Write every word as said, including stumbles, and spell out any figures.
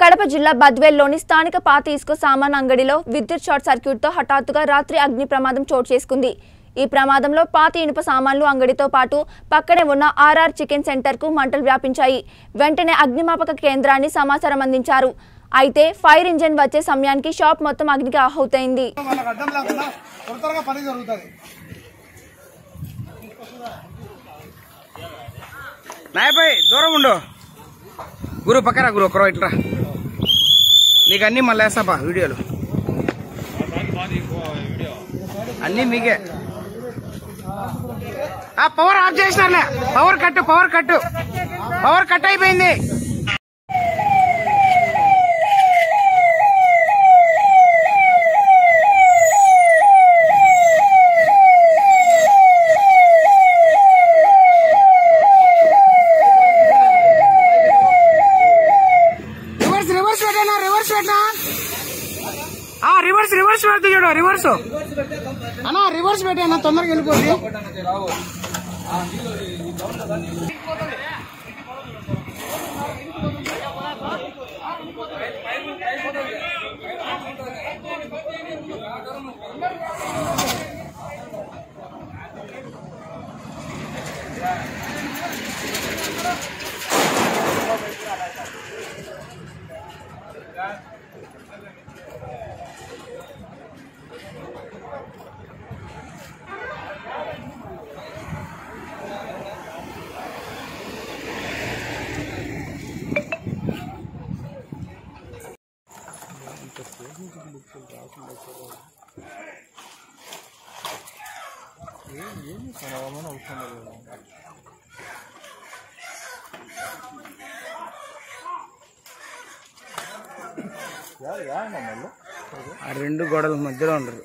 కడప జిల్లా బద్వేల్లోని స్థానిక పాత ఇసుక సామాన్ అంగడిలో విద్యుత్ షార్ట్ సర్క్యూట్ తో హఠాత్తుగా రాత్రి అగ్ని ప్రమాదం చోటు చేసుకుంది। ఈ ప్రమాదంలో పాత ఇనుప సామాన్లు అంగడితో పాటు పక్కనే ఉన్న ఆర్ఆర్ చికెన్ సెంటర్ కు మంటలు వ్యాపించాయి। వెంటనే అగ్నిమాపక కేంద్రాన్ని సమాచారం అందించారు। అయితే ఫైర్ ఇంజిన్ వచ్చే సమయానికి షాప్ మొత్తం అగ్నికి ఆహుతైంది। దూరం ఉండు గురు, పక్కరా గురు, ఒకరో ఇట్రా, నీకు అన్నీ మళ్ళీ వేస్తాపా వీడియోలు అన్నీ మీకే। పవర్ ఆఫ్ చేసినారులే, power cut power cut power cut అయిపోయింది। रिवर्स रिवर्स पड़ती चूड़ा रिवर्स अना रिवर्स पेटेना तुंदर రెండు గోడల మధ్యలో ఉండరు।